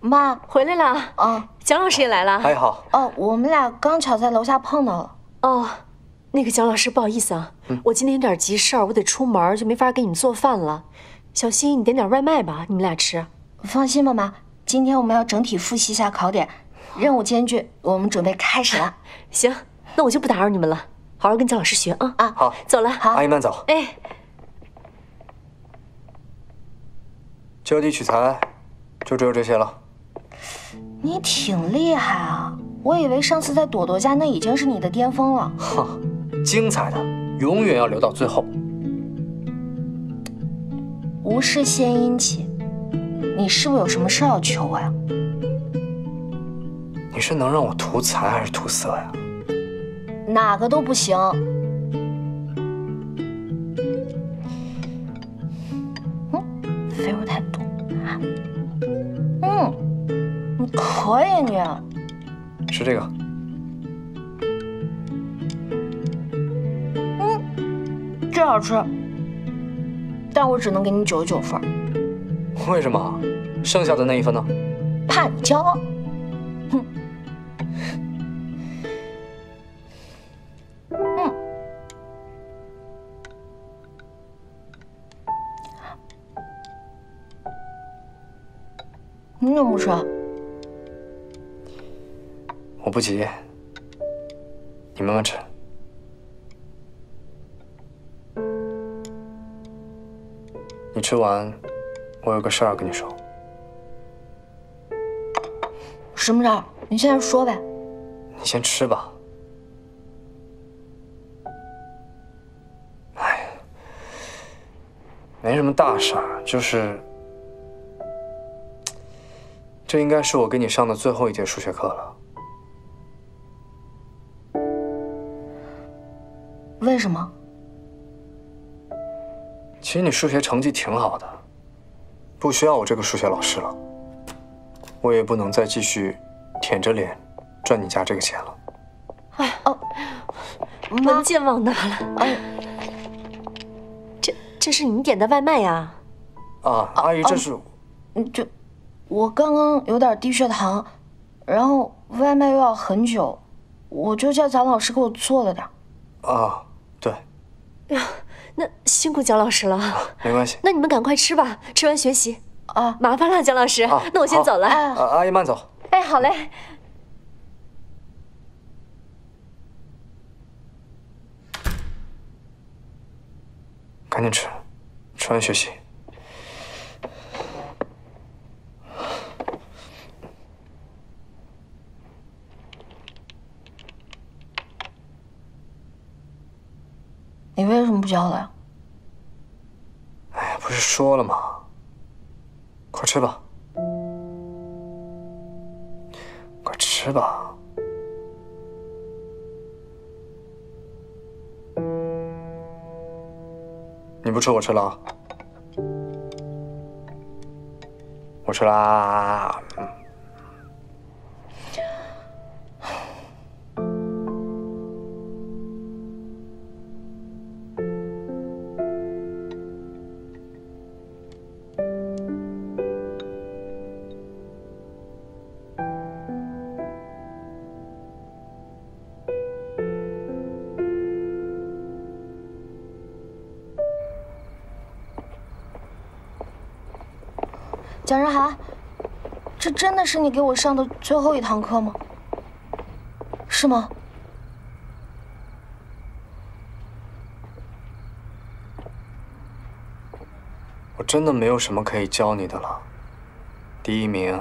妈，回来了啊！蒋老师也来了。哎，好。哦，我们俩刚巧在楼下碰到了。哦，那个蒋老师，不好意思啊，我今天有点急事儿，我得出门，就没法给你们做饭了。小西，你点点外卖吧，你们俩吃。放心吧，妈，今天我们要整体复习一下考点，任务艰巨，我们准备开始了。行，那我就不打扰你们了，好好跟蒋老师学啊！啊，好，走了。好，阿姨慢走。哎。 就地取材，就只有这些了。你挺厉害啊！我以为上次在朵朵家那已经是你的巅峰了。哼，精彩的永远要留到最后。无事献殷勤，你是不是有什么事要求我呀？你是能让我图财还是图色呀？哪个都不行。 肥肉太多，嗯，你可以你，吃这个，嗯，这好吃，但我只能给你99分。为什么？剩下的那一分呢？怕你骄傲，哼，嗯。 你怎么不吃？我不急，你慢慢吃。你吃完，我有个事儿跟你说。什么事儿？你现在说呗。你先吃吧。哎，没什么大事儿，就是。 这应该是我给你上的最后一节数学课了。为什么？其实你数学成绩挺好的，不需要我这个数学老师了。我也不能再继续舔着脸赚你家这个钱了。哎哦，文件忘拿了。哎，这是你点的外卖呀？啊，阿姨，这是，这。 我刚刚有点低血糖，然后外卖又要很久，我就叫蒋老师给我做了点。啊，对。呀，那辛苦蒋老师了。啊，没关系。那你们赶快吃吧，吃完学习。啊，麻烦了，蒋老师。啊，那我先走了。阿姨慢走。哎，好嘞。赶紧吃，吃完学习。 你为什么不交了呀？哎，不是说了吗？快吃吧，快吃吧。你不吃我吃了啊，我吃啦。蒋日涵，这真的是你给我上的最后一堂课吗？是吗？我真的没有什么可以教你的了。第一名。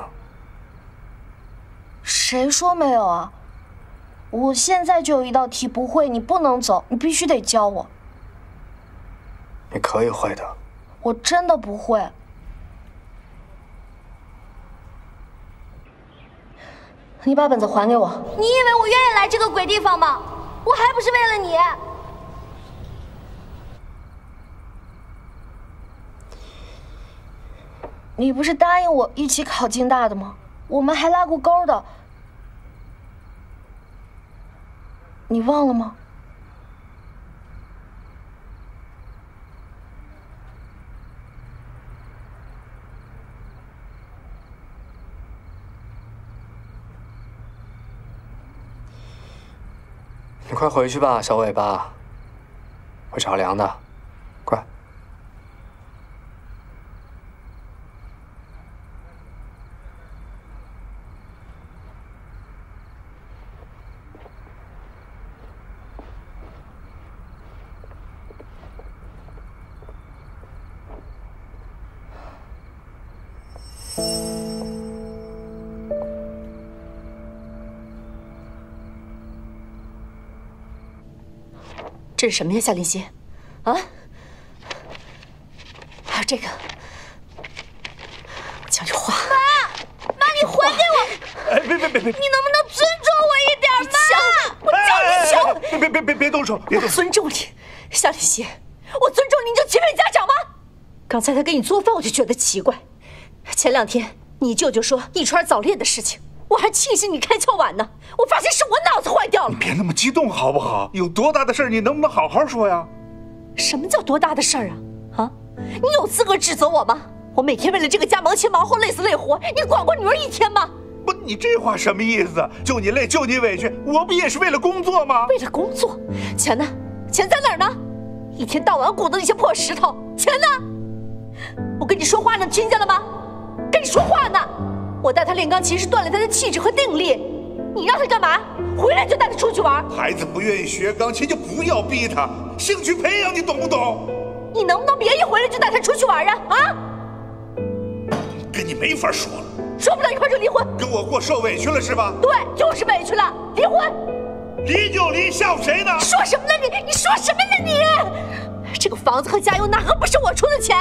谁说没有啊？我现在就有一道题不会，你不能走，你必须得教我。你可以会的。我真的不会。 你把本子还给我！你以为我愿意来这个鬼地方吗？我还不是为了你。你不是答应我一起考京大的吗？我们还拉过钩的，你忘了吗？快回去吧，小尾巴，会着凉的，快！这是什么呀，夏林希？啊，还有这个，我讲句话。妈，妈，你还给我！哎，别！你能不能尊重我一点？妈，我叫你求！别动手！我尊重你，夏林希，我尊重你就情理家长吗？刚才他给你做饭，我就觉得奇怪。前两天你舅舅说一川早恋的事情。 我还庆幸你开窍晚呢！我发现是我脑子坏掉了。你别那么激动好不好？有多大的事儿，你能不能好好说呀？什么叫多大的事儿啊？啊！你有资格指责我吗？我每天为了这个家忙前忙后，累死累活，你管过女儿一天吗？不，你这话什么意思？就你累，就你委屈，我不也是为了工作吗？为了工作，钱呢？钱在哪儿呢？一天到晚鼓捣那些破石头，钱呢？我跟你说话呢，听见了吗？跟你说话呢。 我带他练钢琴是锻炼他的气质和定力，你让他干嘛？回来就带他出去玩。孩子不愿意学钢琴就不要逼他，兴趣培养，你懂不懂？你能不能别一回来就带他出去玩啊？啊！跟你没法说了，说不到一块就离婚。跟我过受委屈了是吧？对，就是委屈了，离婚。离就离，吓唬谁呢？说什么呢你？你说什么呢你？这个房子和家用哪个不是我出的钱？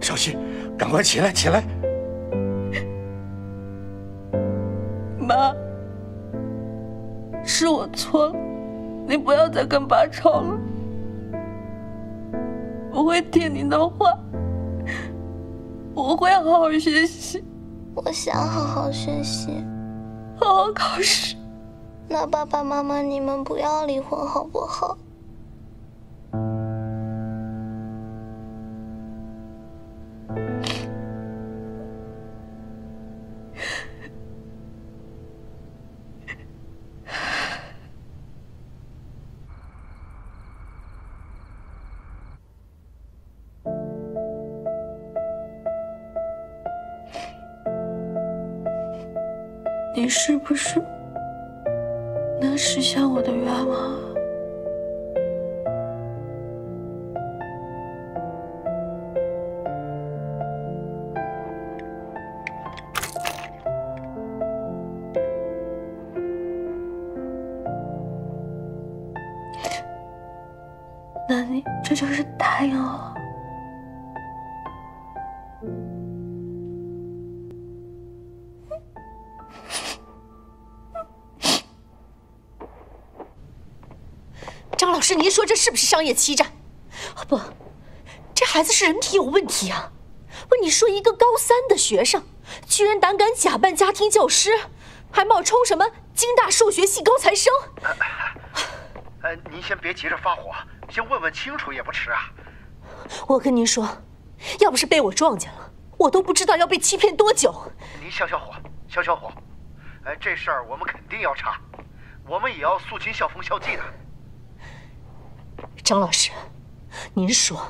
小希，赶快起来，起来！妈，是我错了，你不要再跟爸吵了。我会听你的话，我会好好学习。我想好好学习，好好考试。那爸爸妈妈，你们不要离婚好不好？ 你是不是能实现我的愿望？那你这就是答应了？ 老师，您说这是不是商业欺诈？啊不，这孩子是人品有问题啊！不，你说一个高三的学生，居然胆敢假扮家庭教师，还冒充什么京大数学系高材生？您先别急着发火，先问问清楚也不迟啊！我跟您说，要不是被我撞见了，我都不知道要被欺骗多久。您消火！哎，这事儿我们肯定要查，我们也要肃清校风校纪的。 张老师，您说，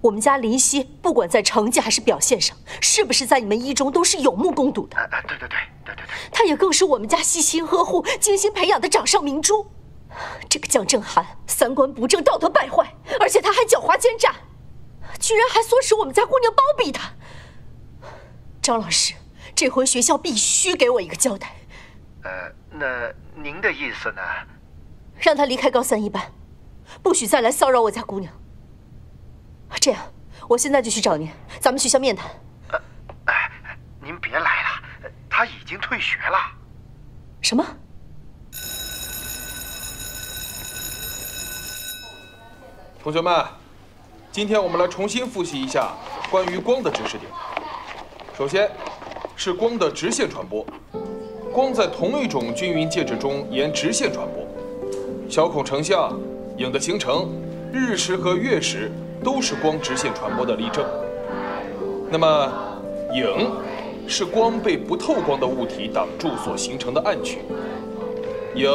我们家林希不管在成绩还是表现上，是不是在你们一中都是有目共睹的？对。他也更是我们家悉心呵护、精心培养的掌上明珠。这个江正涵三观不正、道德败坏，而且他还狡猾奸诈，居然还唆使我们家姑娘包庇他。张老师，这回学校必须给我一个交代。那您的意思呢？让他离开高三一班。 不许再来骚扰我家姑娘。这样，我现在就去找您，咱们学校面谈。您别来了，他已经退学了。什么？同学们，今天我们来重新复习一下关于光的知识点。首先，是光的直线传播。光在同一种均匀介质中沿直线传播，小孔成像。 影的形成，日食和月食都是光直线传播的例证。那么，影是光被不透光的物体挡住所形成的暗区。影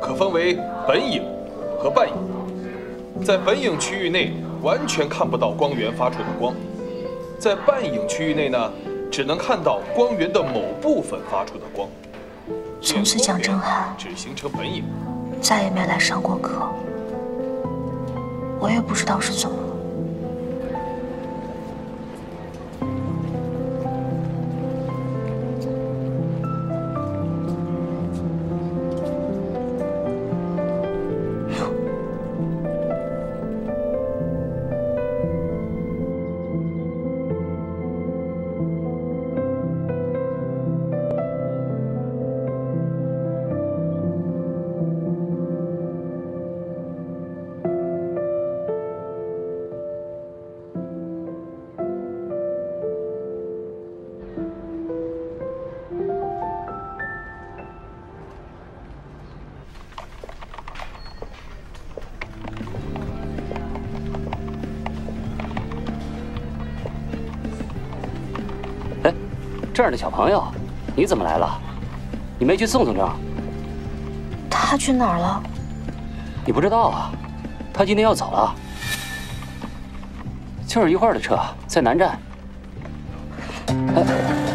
可分为本影和半影，在本影区域内完全看不到光源发出的光，在半影区域内呢，只能看到光源的某部分发出的光。真是讲真汉，只形成本影，再也没来上过课，我也不知道是怎么了。 这儿的小朋友，你怎么来了？你没去送送正？他去哪儿了？你不知道啊？他今天要走了，就是一会儿的车，在南站。哎。